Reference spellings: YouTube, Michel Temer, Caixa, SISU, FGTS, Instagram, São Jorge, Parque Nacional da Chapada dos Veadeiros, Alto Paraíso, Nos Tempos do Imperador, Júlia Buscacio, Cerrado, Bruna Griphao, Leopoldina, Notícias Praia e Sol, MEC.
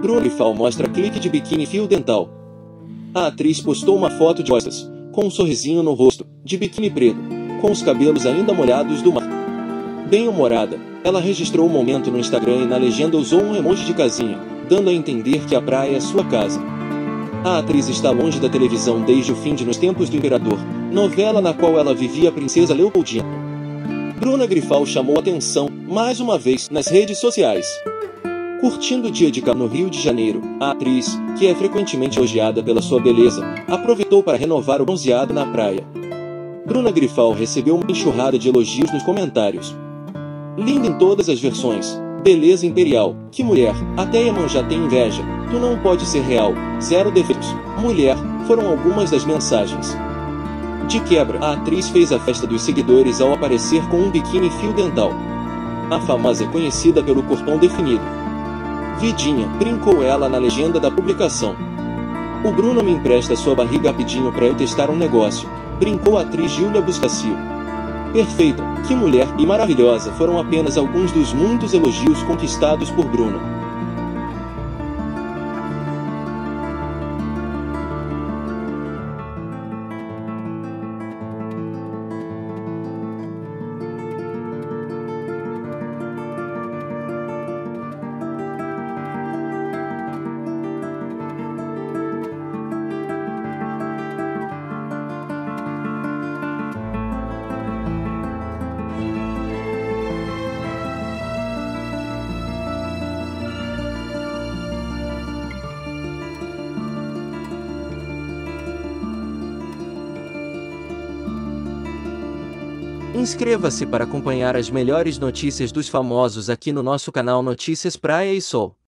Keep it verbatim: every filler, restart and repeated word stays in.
Bruna Griphao mostra clique de biquíni fio dental. A atriz postou uma foto de costas, com um sorrisinho no rosto, de biquíni preto, com os cabelos ainda molhados do mar. Bem-humorada, ela registrou o momento no Instagram e na legenda usou um emoji de casinha, dando a entender que a praia é sua casa. A atriz está longe da televisão desde o fim de Nos Tempos do Imperador, novela na qual ela vivia a princesa Leopoldina. Bruna Griphao chamou atenção, mais uma vez, nas redes sociais. Curtindo o dia de calor no Rio de Janeiro, a atriz, que é frequentemente elogiada pela sua beleza, aproveitou para renovar o bronzeado na praia. Bruna Griphao recebeu uma enxurrada de elogios nos comentários. Linda em todas as versões. Beleza imperial, que mulher, até Iemanjá tem inveja, tu não pode ser real, zero defeitos, mulher, foram algumas das mensagens. De quebra, a atriz fez a festa dos seguidores ao aparecer com um biquíni fio dental. A famosa é conhecida pelo corpão definido. Vidinha, brincou ela na legenda da publicação. O Bruno me empresta sua barriga rapidinho pra eu testar um negócio, brincou a atriz Júlia Buscacio. Perfeita, que mulher e maravilhosa foram apenas alguns dos muitos elogios conquistados por Bruna. Inscreva-se para acompanhar as melhores notícias dos famosos aqui no nosso canal Notícias Praia e Sol.